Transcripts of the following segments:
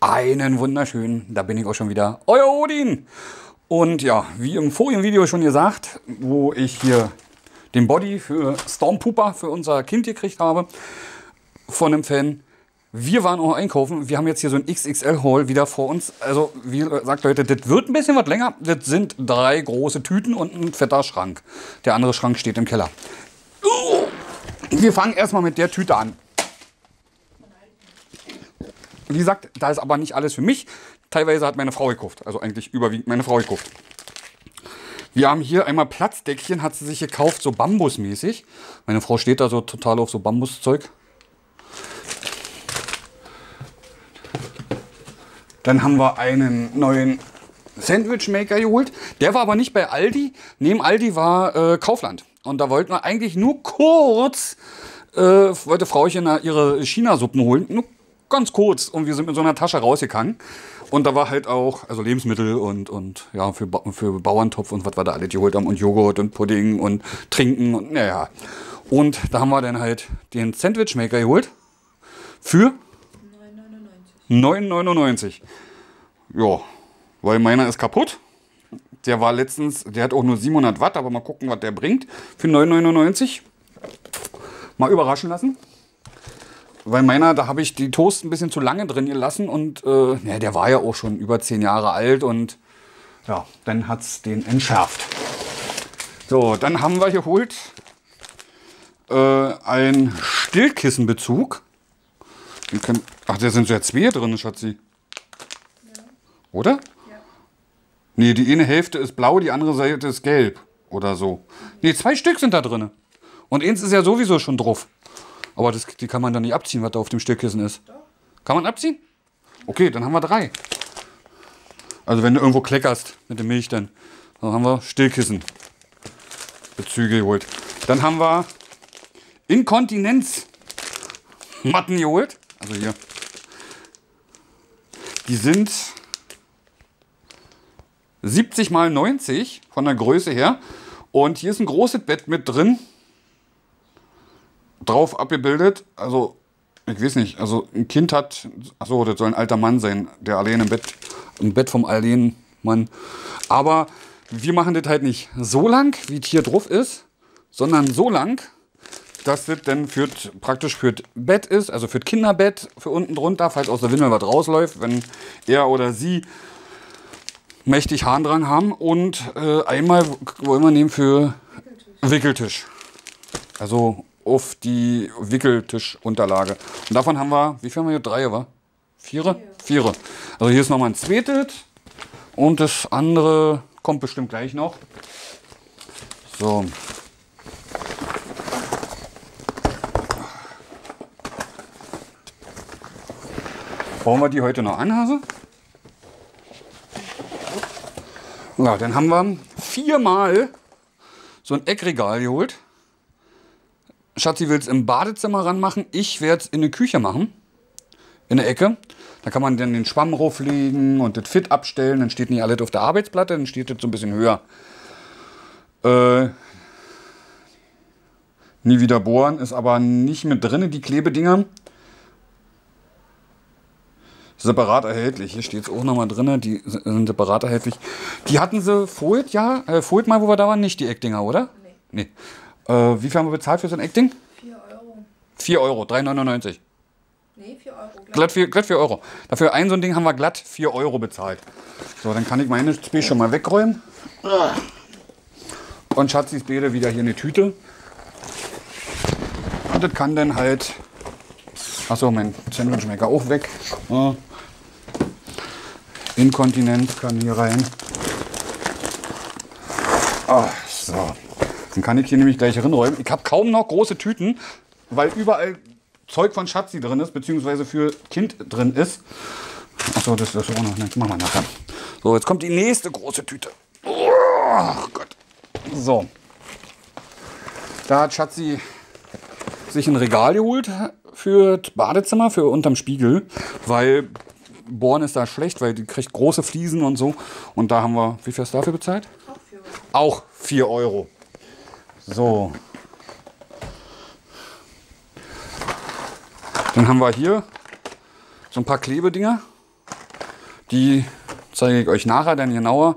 Einen wunderschönen, da bin ich auch schon wieder, euer Odin. Und ja, wie im vorigen Video schon gesagt, wo ich hier den Body für Stormpooper, für unser Kind gekriegt habe, von einem Fan. Wir waren auch einkaufen, wir haben jetzt hier so ein XXL-Haul wieder vor uns. Also wie gesagt, Leute, das wird ein bisschen was länger. Das sind 3 große Tüten und ein fetter Schrank. Der andere Schrank steht im Keller. Wir fangen erstmal mit der Tüte an. Wie gesagt, da ist aber nicht alles für mich. Teilweise hat meine Frau gekauft. Also eigentlich überwiegend meine Frau gekauft. Wir haben hier einmal Platzdeckchen, hat sie sich gekauft, so bambusmäßig. Meine Frau steht da so total auf so Bambuszeug. Dann haben wir einen neuen Sandwichmaker geholt. Der war aber nicht bei Aldi. Neben Aldi war Kaufland. Und da wollten wir eigentlich nur kurz, wollte Frauchen ihre China-Suppen holen. Nur ganz kurz. Und wir sind mit so einer Tasche rausgegangen. Und da war halt auch, also Lebensmittel und ja, für Bauerntopf und was wir da alles geholt haben. Und Joghurt und Pudding und Trinken und naja. Und da haben wir dann halt den Sandwichmaker geholt. Für 9,99. Ja, weil meiner ist kaputt. Der war letztens, der hat auch nur 700 Watt, aber mal gucken, was der bringt. Für 9,99. Mal überraschen lassen. Weil meiner, da habe ich die Toast ein bisschen zu lange drin gelassen und ja, der war ja auch schon über 10 Jahre alt und ja, dann hat es den entschärft. So, dann haben wir geholt einen Stillkissenbezug. Ach, da sind ja 2 drin, Schatzi. Ja. Oder? Ja. Nee, die eine Hälfte ist blau, die andere Seite ist gelb. Oder so. Mhm. Nee, 2 Stück sind da drin. Und eins ist ja sowieso schon drauf. Aber das, die kann man dann nicht abziehen, was da auf dem Stillkissen ist. Doch. Kann man abziehen? Okay, dann haben wir 3. Also wenn du irgendwo kleckerst mit der Milch, dann. Dann haben wir Stillkissen. Bezüge geholt. Dann haben wir Inkontinenzmatten geholt. Also hier. Die sind 70 x 90 von der Größe her. Und hier ist ein großes Bett mit drin. Drauf abgebildet. Also, ich weiß nicht. Also, ein Kind hat. Achso, das soll ein alter Mann sein, der allein im Bett. Im Bett vom allein Mann. Aber wir machen das halt nicht so lang, wie es hier drauf ist, sondern so lang, dass das dann praktisch für das Bett ist, also für das Kinderbett, für unten drunter, falls aus der Windel was rausläuft, wenn er oder sie mächtig Harndrang haben. Und einmal wollen wir nehmen für Wickeltisch. Also auf die Wickeltischunterlage. Und davon haben wir, wie viel haben wir hier? 3, war? 4? 4. Also hier ist nochmal ein zweites. Und das andere kommt bestimmt gleich noch. So. Brauchen wir die heute noch an, Hase? Ja, dann haben wir 4-mal so ein Eckregal geholt. Schatzi will es im Badezimmer ranmachen. Ich werde es in der Küche machen. In der Ecke. Da kann man dann den Schwamm rauflegen und das Fit abstellen. Dann steht nicht alles auf der Arbeitsplatte, dann steht das so ein bisschen höher. Nie wieder bohren, ist aber nicht mit drin, die Klebedinger. Separat erhältlich. Hier steht es auch nochmal drin. Die sind separat erhältlich. Die hatten sie vorhin, ja, vorhin mal, wo wir da waren, nicht die Eckdinger, oder? Nee. Nee. Wie viel haben wir bezahlt für so ein Eckding? 4 €. 4 €, 3,99. Nee, 4 €. Glatt 4 €. Dafür ein so ein Ding haben wir glatt 4 € bezahlt. So, dann kann ich meine Spee schon mal wegräumen. Und Schatzis Bede wieder hier eine Tüte. Und das kann dann halt... Achso, mein Sandwichmaker auch weg. Ja. Inkontinenz kann hier rein. Ach, so. Dann kann ich hier nämlich gleich hinräumen. Ich habe kaum noch große Tüten, weil überall Zeug von Schatzi drin ist, beziehungsweise für Kind drin ist. Achso, das ist auch noch nicht. Machen wir nachher. So, jetzt kommt die nächste große Tüte. Oh Gott. So. Da hat Schatzi sich ein Regal geholt für das Badezimmer, für unterm Spiegel, weil bohren ist da schlecht, weil die kriegt große Fliesen und so. Und da haben wir, wie viel hast du dafür bezahlt? Auch 4 €. So. Dann haben wir hier so ein paar Klebedinger. Die zeige ich euch nachher dann genauer.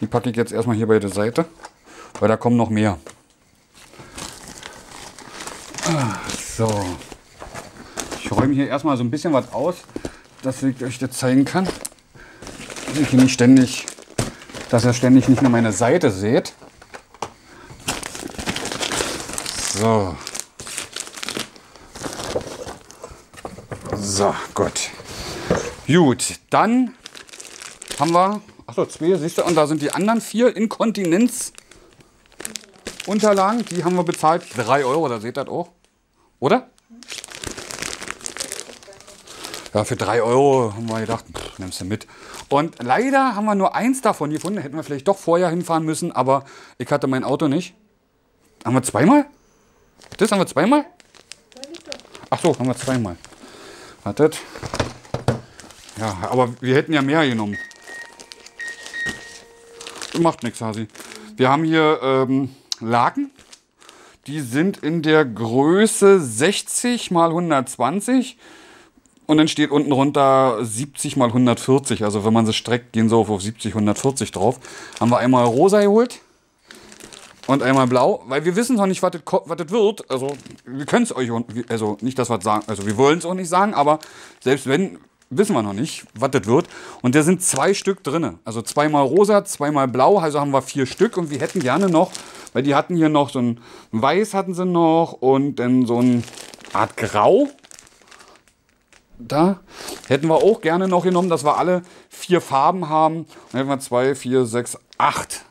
Die packe ich jetzt erstmal hier bei der Seite, weil da kommen noch mehr. So, ich räume hier erstmal so ein bisschen was aus, dass ich euch das zeigen kann. Ich hier nicht ständig, dass ihr ständig nicht nur meine Seite seht. So. So, gut. Gut, dann haben wir, achso, zwei, siehst du, und da sind die anderen vier Inkontinenzunterlagen. Die haben wir bezahlt, 3 €, da seht ihr das auch, oder? Ja, für 3 € haben wir gedacht, pff, nimmst du mit. Und leider haben wir nur eins davon gefunden. Hätten wir vielleicht doch vorher hinfahren müssen, aber ich hatte mein Auto nicht. Haben wir zweimal? Das haben wir zweimal? Ach so, haben wir zweimal. Wartet. Ja, aber wir hätten ja mehr genommen. Macht nichts, Hasi. Wir haben hier Laken. Die sind in der Größe 60 x 120. Und dann steht unten runter 70 mal 140. Also wenn man sie streckt, gehen sie auf 70, 140 drauf. Haben wir einmal rosa geholt und einmal blau, weil wir wissen noch nicht, was das wird. Also wir können es euch, also nicht, dass wir es sagen, also wir wollen es auch nicht sagen, aber selbst wenn, wissen wir noch nicht, was das wird. Und da sind 2 Stück drin. Also 2 mal rosa, 2 mal blau, also haben wir 4 Stück. Und wir hätten gerne noch, weil die hatten hier noch so ein Weiß hatten sie noch und dann so eine Art Grau. Da hätten wir auch gerne noch genommen, dass wir alle 4 Farben haben. Dann hätten wir 2, 4, 6, 8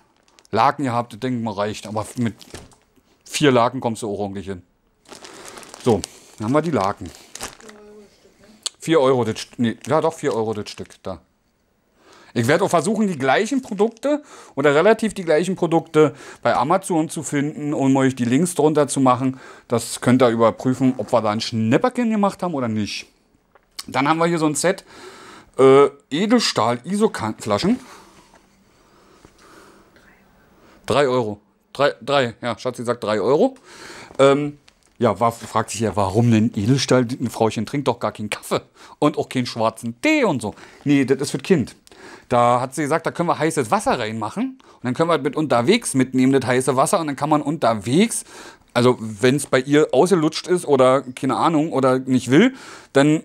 Laken gehabt. Das denke mal reicht. Aber mit 4 Laken kommst du auch ordentlich hin. So, dann haben wir die Laken. 4 € das Stück. Nee, ja doch, 4 € das Stück. Da. Ich werde auch versuchen, die gleichen Produkte oder relativ die gleichen Produkte bei Amazon zu finden und um euch die Links drunter zu machen. Das könnt ihr überprüfen, ob wir da ein Schnäpperchen gemacht haben oder nicht. Dann haben wir hier so ein Set Edelstahl-Isokantenflaschen. 3 €. 3, ja, Schatzi sagt 3 €. Ja, fragt sich ja, warum denn Edelstahl? Ein Frauchen trinkt doch gar keinen Kaffee und auch keinen schwarzen Tee und so. Nee, das ist für das Kind. Da hat sie gesagt, da können wir heißes Wasser reinmachen. Und dann können wir mit unterwegs mitnehmen, das heiße Wasser. Und dann kann man unterwegs, also wenn es bei ihr ausgelutscht ist oder keine Ahnung oder nicht will, dann...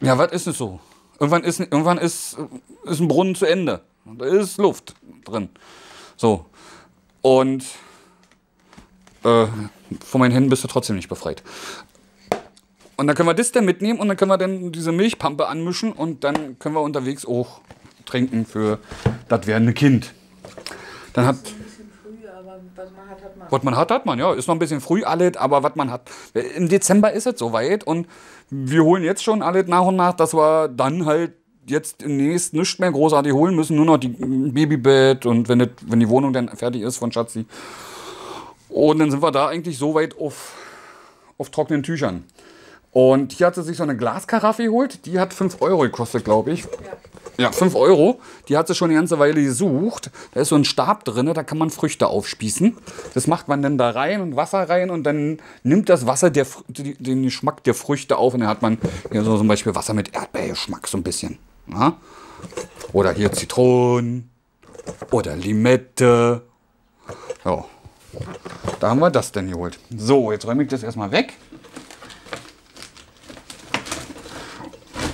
Ja, was ist es so? Irgendwann ist ein Brunnen zu Ende. Da ist Luft drin. So. Und von meinen Händen bist du trotzdem nicht befreit. Und dann können wir das dann mitnehmen und dann können wir dann diese Milchpampe anmischen und dann können wir unterwegs auch trinken für das werdende Kind. Dann hat... Was man hat, hat man. Ja, ist noch ein bisschen früh alles, aber was man hat. Im Dezember ist es soweit und wir holen jetzt schon alles nach und nach, dass wir dann halt jetzt demnächst nichts mehr großartig holen müssen. Nur noch die Babybett und wenn die Wohnung dann fertig ist von Schatzi. Und dann sind wir da eigentlich soweit auf trockenen Tüchern. Und hier hat sie sich so eine Glaskaraffe geholt. Die hat 5 € gekostet, glaube ich. Ja, 5 €. Die hat sie schon eine ganze Weile gesucht. Da ist so ein Stab drin, da kann man Früchte aufspießen. Das macht man dann da rein und Wasser rein. Und dann nimmt das Wasser den Geschmack der Früchte auf. Und dann hat man hier so zum Beispiel Wasser mit Erdbeergeschmack so ein bisschen. Ja? Oder hier Zitronen. Oder Limette. Ja. Da haben wir das denn geholt. So, jetzt räume ich das erstmal weg.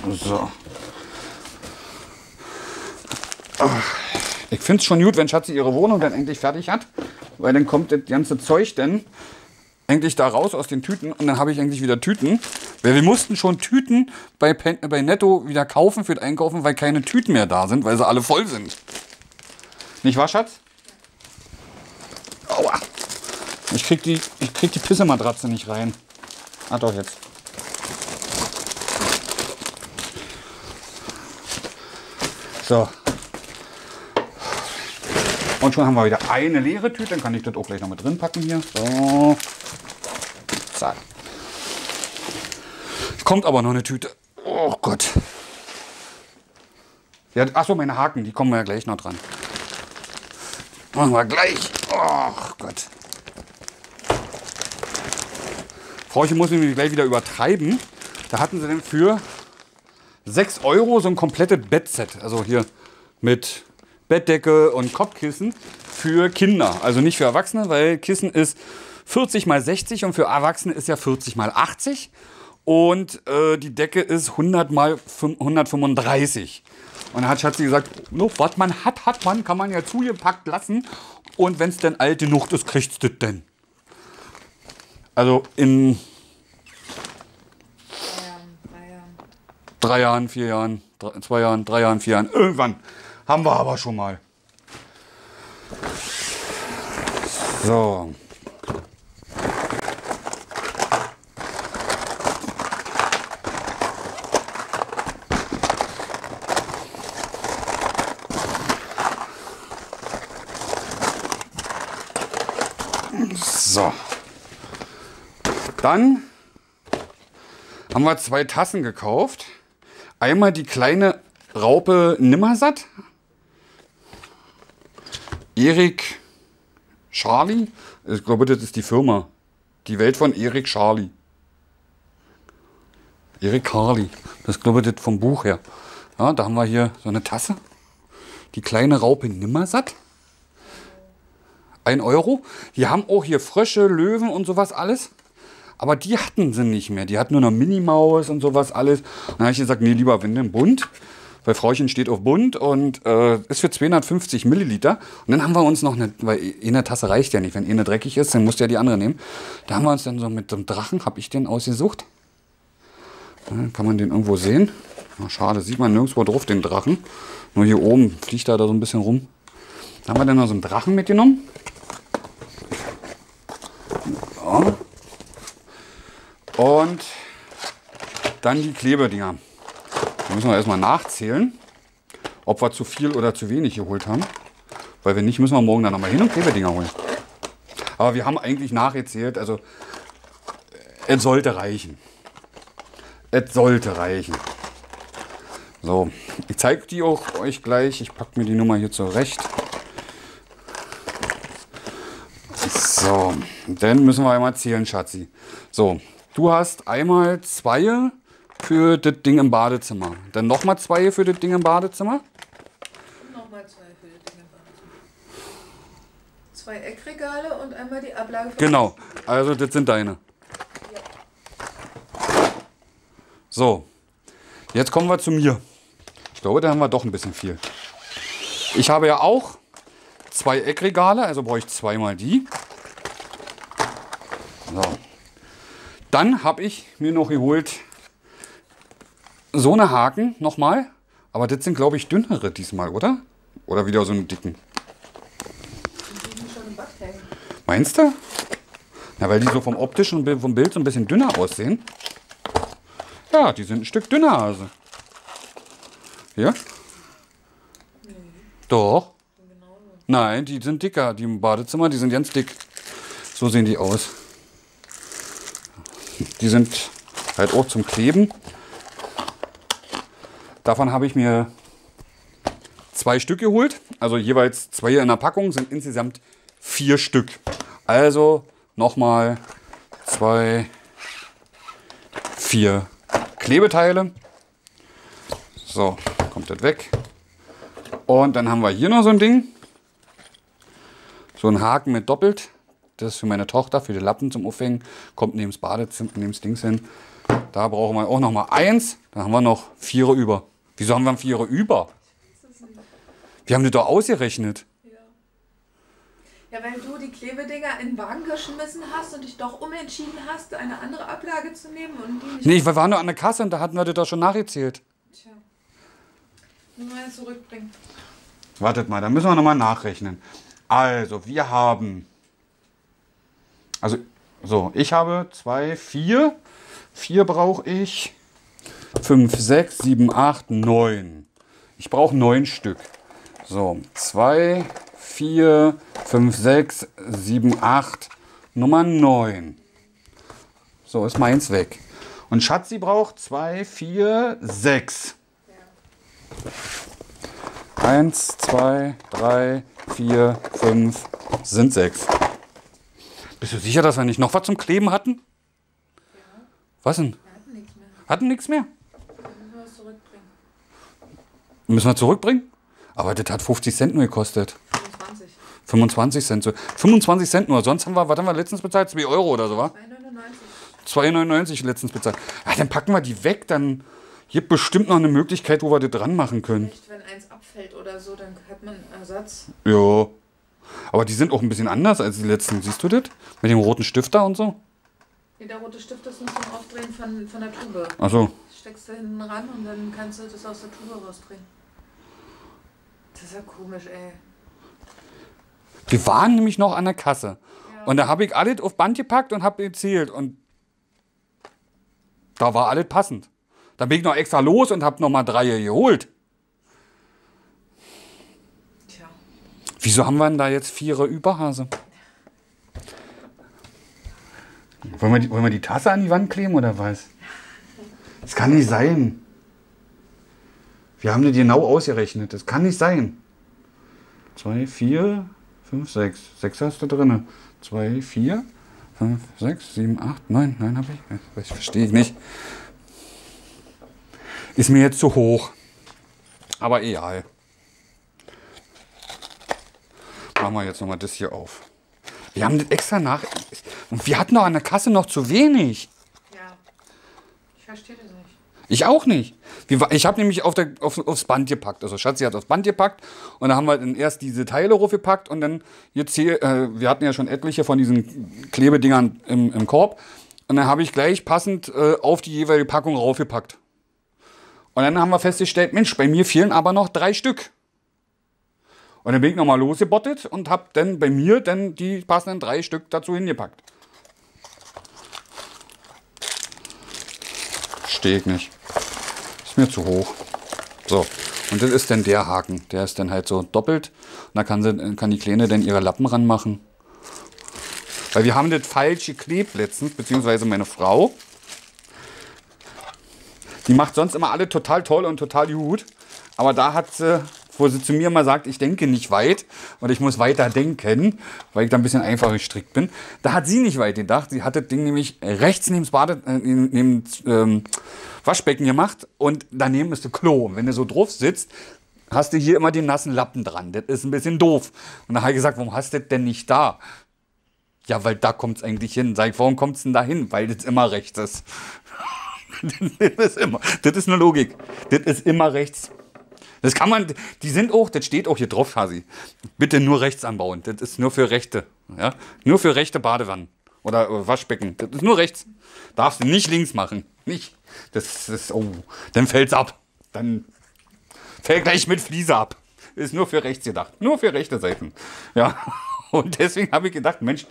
So. Ich finde es schon gut, wenn Schatzi ihre Wohnung dann endlich fertig hat, weil dann kommt das ganze Zeug dann eigentlich da raus aus den Tüten und dann habe ich eigentlich wieder Tüten, weil wir mussten schon Tüten bei Netto wieder kaufen für das Einkaufen, weil keine Tüten mehr da sind, weil sie alle voll sind. Nicht wahr, Schatz? Aua! Ich krieg die Pissematratze nicht rein. Ah doch, jetzt. So. Und schon haben wir wieder eine leere Tüte. Dann kann ich das auch gleich noch mit drin packen hier. So. Zack. Kommt aber noch eine Tüte. Oh Gott. Ja, achso, meine Haken, die kommen wir ja gleich noch dran. Machen wir gleich. Oh Gott. Frauchen muss nämlich gleich wieder übertreiben. Da hatten sie denn für 6 € so ein komplettes Bettset. Also hier mit Bettdecke und Kopfkissen für Kinder. Also nicht für Erwachsene, weil Kissen ist 40 x 60 und für Erwachsene ist ja 40 x 80. Und die Decke ist 100 x 135. Und dann hat Schatzi gesagt, no, was man hat, hat man, kann man ja zugepackt lassen. Und wenn es denn alt genug ist, kriegst du das denn. Also in 3 Jahren, 4 Jahren, 2 Jahren, 3 Jahren, 4 Jahren. Irgendwann haben wir aber schon mal. So. So. Dann haben wir 2 Tassen gekauft. Einmal die kleine Raupe Nimmersatt. Eric Carle. Ich glaube, das ist die Firma. Die Welt von Eric Carle. Eric Carle. Das ist, glaube ich, das vom Buch her. Ja, da haben wir hier so eine Tasse. Die kleine Raupe Nimmersatt. 1 €. Die haben auch hier Frösche, Löwen und sowas alles. Aber die hatten sie nicht mehr. Die hatten nur noch Minimaus und sowas alles. Und dann habe ich gesagt, nee, lieber, wenn denn bunt. Weil Frauchen steht auf bunt und ist für 250 Milliliter. Und dann haben wir uns noch eine, weil eine Tasse reicht ja nicht. Wenn eine dreckig ist, dann musst du ja die andere nehmen. Da haben wir uns dann so mit so einem Drachen, habe ich den ausgesucht. Dann kann man den irgendwo sehen. Na, schade, sieht man nirgendwo drauf, den Drachen. Nur hier oben fliegt er da so ein bisschen rum. Da haben wir dann noch so einen Drachen mitgenommen. So. Und dann die Klebedinger. Da müssen wir erstmal nachzählen, ob wir zu viel oder zu wenig geholt haben. Weil wenn nicht, müssen wir morgen dann nochmal hin und Klebedinger holen. Aber wir haben eigentlich nachgezählt, also es sollte reichen. Es sollte reichen. So, ich zeige die auch euch gleich. Ich packe mir die Nummer hier zurecht. So, dann müssen wir einmal zählen, Schatzi. So, du hast einmal 2 für das Ding im Badezimmer. Dann nochmal 2 für das Ding im Badezimmer. Nochmal 2 für das Ding im Badezimmer. 2 Eckregale und einmal die Ablage. Genau, also das sind deine. Ja. So, jetzt kommen wir zu mir. Ich glaube, da haben wir doch ein bisschen viel. Ich habe ja auch 2 Eckregale, also brauche ich 2-mal die. So. Dann habe ich mir noch geholt so eine Haken nochmal. Aber das sind, glaube ich, dünnere diesmal, oder? Oder wieder so einen dicken. Die sind schon im Bad hängen. Meinst du? Na, weil die so vom optischen und vom Bild so ein bisschen dünner aussehen. Ja, die sind ein Stück dünner. Also. Hier? Nee. Doch. Nein, die sind dicker. Die im Badezimmer, die sind ganz dick. So sehen die aus. Die sind halt auch zum Kleben. Davon habe ich mir 2 Stück geholt. Also jeweils 2 in der Packung, sind insgesamt 4 Stück. Also nochmal 4 Klebeteile. So, kommt das weg. Und dann haben wir hier noch so ein Ding. So ein Haken mit doppelt. Das ist für meine Tochter, für die Lappen zum Aufhängen. Kommt neben das Badezimmer, neben das Dings hin. Da brauchen wir auch noch mal 1. Dann haben wir noch 4 über. Wieso haben wir 4 über? Wir haben das doch ausgerechnet. Ja, weil du die Klebedinger in den Wagen geschmissen hast und dich doch umentschieden hast, eine andere Ablage zu nehmen. Und die nicht. Nee, wir waren nur an der Kasse und da hatten wir das doch schon nachgezählt. Tja. Nur mal zurückbringen. Wartet mal, da müssen wir noch mal nachrechnen. Also, wir haben... Also, so, ich habe 2, 4. 4 brauche ich. 5, 6, 7, 8, 9. Ich brauche 9 Stück. So, 2, 4, 5, 6, 7, 8. Nummer 9. So, ist meins weg. Und Schatzi braucht 2, 4, 6. 1, 2, 3, 4, 5. Sind 6. Bist du sicher, dass wir nicht noch was zum Kleben hatten? Ja. Was denn? Wir hatten nichts mehr. Hatten nichts mehr? Dann müssen wir es zurückbringen. Müssen wir zurückbringen? Aber das hat 50 Cent nur gekostet. 25 Cent. 25 Cent nur. Sonst haben wir, was haben wir letztens bezahlt? 2 Euro oder so, wa? 2,99. 2,99 letztens bezahlt. Ach, dann packen wir die weg, dann gibt bestimmt noch eine Möglichkeit, wo wir das dran machen können. Vielleicht, wenn eins abfällt oder so, dann hat man einen Ersatz. Ja. Aber die sind auch ein bisschen anders als die letzten. Siehst du das? Mit dem roten Stift da und so? Nee, der rote Stift ist nur zum Aufdrehen von der Tube. Ach so. Steckst du hinten ran und dann kannst du das aus der Tube rausdrehen. Das ist ja komisch, ey. Wir waren nämlich noch an der Kasse. Ja. Und da habe ich alles auf Band gepackt und habe gezählt. Und da war alles passend. Da bin ich noch extra los und habe nochmal 3 geholt. Tja. Wieso haben wir denn da jetzt 4 Überhase? Wollen wir die Tasse an die Wand kleben oder was? Das kann nicht sein. Wir haben das genau ausgerechnet. Das kann nicht sein. 2, 4, 5, 6. 6 hast du drin. 2, 4, 5, 6, 7, 8, 9. 9 habe ich. Das verstehe ich nicht. Ist mir jetzt zu hoch. Aber egal. Machen wir jetzt nochmal das hier auf. Wir haben das extra nach... Und wir hatten doch an der Kasse noch zu wenig. Ja. Ich verstehe das nicht. Ich auch nicht. Ich habe nämlich aufs Band gepackt. Also Schatzi hat aufs Band gepackt. Und dann haben wir dann erst diese Teile raufgepackt. Und dann jetzt hier... wir hatten ja schon etliche von diesen Klebedingern im Korb. Und dann habe ich gleich passend auf die jeweilige Packung raufgepackt. Und dann haben wir festgestellt, Mensch, bei mir fehlen aber noch 3 Stück. Und dann bin ich nochmal losgebottet und habe dann bei mir dann die passenden 3 Stück dazu hingepackt. Verstehe ich nicht. Ist mir zu hoch. So, und das ist dann der Haken. Der ist dann halt so doppelt. Und da kann die Kleine dann ihre Lappen ranmachen. Weil wir haben das falsch geklebt letztens, beziehungsweise meine Frau. Die macht sonst immer alle total toll und total gut. Aber da hat sie, wo sie zu mir mal sagt, ich denke nicht weit und ich muss weiter denken, weil ich da ein bisschen einfach gestrickt bin. Da hat sie nicht weit gedacht. Sie hat das Ding nämlich rechts neben das Waschbecken gemacht und daneben ist das Klo. Und wenn du so drauf sitzt, hast du hier immer den nassen Lappen dran. Das ist ein bisschen doof. Und dann habe ich gesagt, warum hast du das denn nicht da? Ja, weil da kommt es eigentlich hin. Sag ich, warum kommt es denn da hin? Weil das immer rechts ist. Das ist eine Logik. Das ist immer rechts. Das kann man, die sind auch, das steht auch hier drauf, Hasi. Bitte nur rechts anbauen. Das ist nur für rechte. Ja? Nur für rechte Badewannen oder Waschbecken. Das ist nur rechts. Darfst du nicht links machen. Nicht. Das ist, oh, dann fällt's ab. Dann fällt gleich mit Fliese ab. Ist nur für rechts gedacht. Nur für rechte Seiten. Ja. Und deswegen habe ich gedacht, Mensch,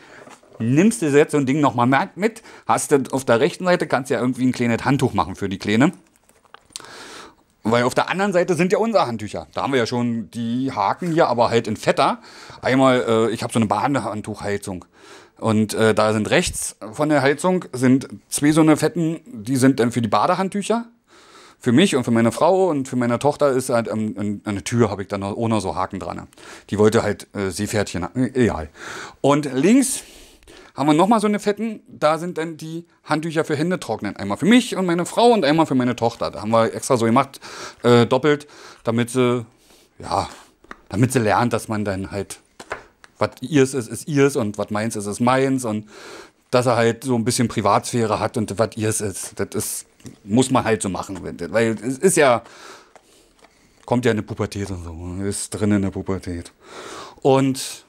nimmst du jetzt so ein Ding nochmal mit, hast du auf der rechten Seite, kannst ja irgendwie ein kleines Handtuch machen für die Kleine. Weil auf der anderen Seite sind ja unsere Handtücher. Da haben wir ja schon die Haken hier, aber halt in fetter. Einmal, ich habe so eine Badehandtuchheizung. Und da sind rechts von der Heizung sind 2 so eine fetten, die sind dann für die Badehandtücher. Für mich und für meine Frau und für meine Tochter ist halt eine Tür, habe ich dann auch noch so Haken dran. Die wollte halt Seepferdchen, egal. Und links haben wir nochmal so eine fetten, da sind dann die Handtücher für Hände trocknen. Einmal für mich und meine Frau und einmal für meine Tochter. Da haben wir extra so gemacht, doppelt, damit sie lernt, dass man dann halt, was ihrs ist ihrs und was meins ist meins. Und dass er halt so ein bisschen Privatsphäre hat und was ihrs ist. Das ist, muss man halt so machen. Weil es ist ja, kommt ja eine Pubertät und so, ist drin in der Pubertät. Und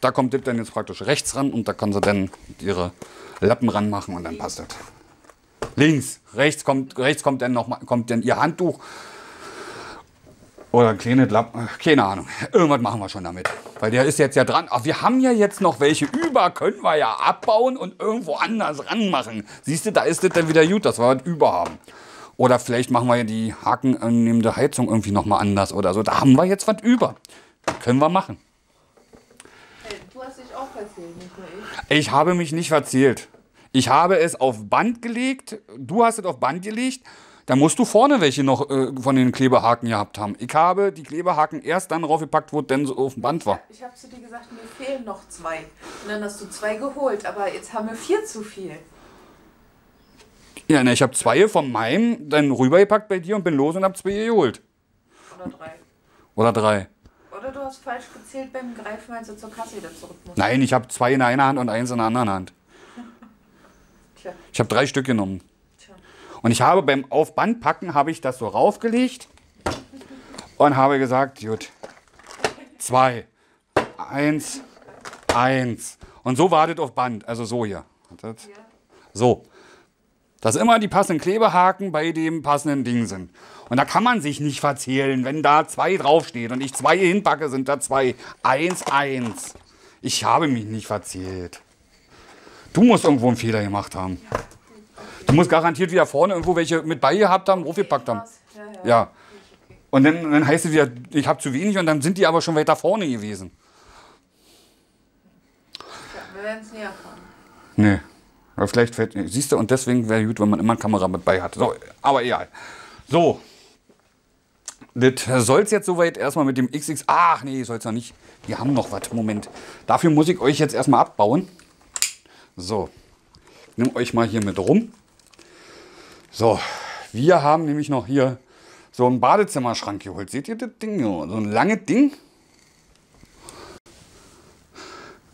da kommt das dann jetzt praktisch rechts ran und da kann sie dann ihre Lappen ranmachen und dann passt das. Links, rechts kommt dann nochmal, kommt dann ihr Handtuch oder ein kleines Lappen, keine Ahnung. Irgendwas machen wir schon damit, weil der ist jetzt ja dran. Ach, wir haben ja jetzt noch welche über, können wir ja abbauen und irgendwo anders ranmachen. Siehst du, da ist das dann wieder gut, dass wir was über haben. Oder vielleicht machen wir ja die Haken neben der Heizung irgendwie nochmal anders oder so. Da haben wir jetzt was über, das können wir machen. Ich habe mich nicht verzählt. Ich habe es auf Band gelegt. Du hast es auf Band gelegt. Da musst du vorne welche noch von den Klebehaken gehabt haben. Ich habe die Klebehaken erst dann raufgepackt, wo es denn so auf dem Band war. Ich habe zu dir gesagt, mir fehlen noch 2. Und dann hast du 2 geholt. Aber jetzt haben wir 4 zu viel. Ja, ne, ich habe 2 von meinem dann rübergepackt bei dir und bin los und habe 2 geholt. Oder drei. Oder drei. Oder du hast falsch gezählt beim Greifen, als du zur Kasse wieder zurück musst. Nein, ich habe zwei in der einen Hand und eins in der anderen Hand. Tja. Ich habe 3 Stück genommen. Tja. Und ich habe beim Aufbandpacken, habe ich das so raufgelegt und habe gesagt, gut, 2, 1, 1. Und so wartet auf Band, also so hier. Ja. So. Dass immer die passenden Klebehaken bei dem passenden Ding sind. Und da kann man sich nicht verzählen, wenn da 2 draufsteht und ich 2 hinpacke, sind da 2. 1, 1. Ich habe mich nicht verzählt. Du musst irgendwo einen Fehler gemacht haben. Ja. Du musst garantiert wieder vorne irgendwo welche mit beigehabt haben, hochgepackt haben. Ja. Und dann heißt es wieder, ich habe zu wenig und dann sind die aber schon weiter vorne gewesen. Ja, wir werden es nie erfahren. Nee. Aber vielleicht fällt, siehst du, und deswegen wäre gut, wenn man immer eine Kamera mit bei hat. So, aber egal. So. Das soll es jetzt soweit erstmal mit dem XX. Ach nee, soll es noch nicht. Wir haben noch was. Moment. Dafür muss ich euch jetzt erstmal abbauen. So. Ich nehme euch mal hier mit rum. So. Wir haben nämlich noch hier so einen Badezimmerschrank geholt. Seht ihr das Ding? So ein langes Ding.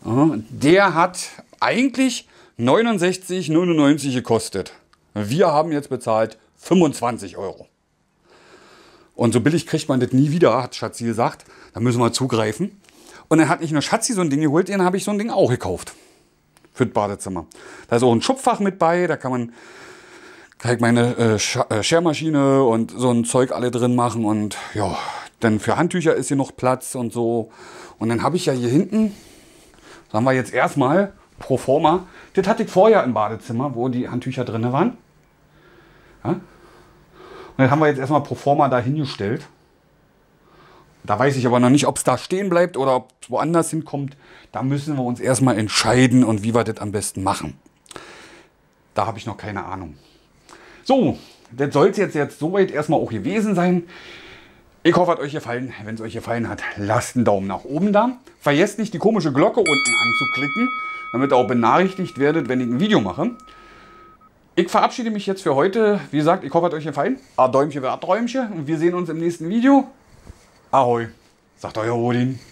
Der hat eigentlich 69,99 € gekostet. Wir haben jetzt bezahlt 25 €. Und so billig kriegt man das nie wieder, hat Schatzi gesagt. Da müssen wir zugreifen. Und dann hat nicht nur Schatzi so ein Ding geholt, dann habe ich so ein Ding auch gekauft. Für das Badezimmer. Da ist auch ein Schubfach mit bei, da kann man meine Schermaschine und so ein Zeug alle drin machen. Und ja, dann für Handtücher ist hier noch Platz und so. Und dann habe ich ja hier hinten, sagen wir jetzt erstmal, pro forma. Das hatte ich vorher im Badezimmer, wo die Handtücher drin waren. Ja? Und das haben wir jetzt erstmal pro forma da hingestellt. Da weiß ich aber noch nicht, ob es da stehen bleibt oder ob es woanders hinkommt. Da müssen wir uns erstmal entscheiden und wie wir das am besten machen. Da habe ich noch keine Ahnung. So, das soll es jetzt soweit erstmal auch gewesen sein. Ich hoffe, es hat euch gefallen. Wenn es euch gefallen hat, lasst einen Daumen nach oben da. Vergesst nicht, die komische Glocke unten anzuklicken, damit ihr auch benachrichtigt werdet, wenn ich ein Video mache. Ich verabschiede mich jetzt für heute. Wie gesagt, ich hoffe, es hat euch gefallen. A Däumchen, wer a Träumchen. Und wir sehen uns im nächsten Video. Ahoi, sagt euer Odin.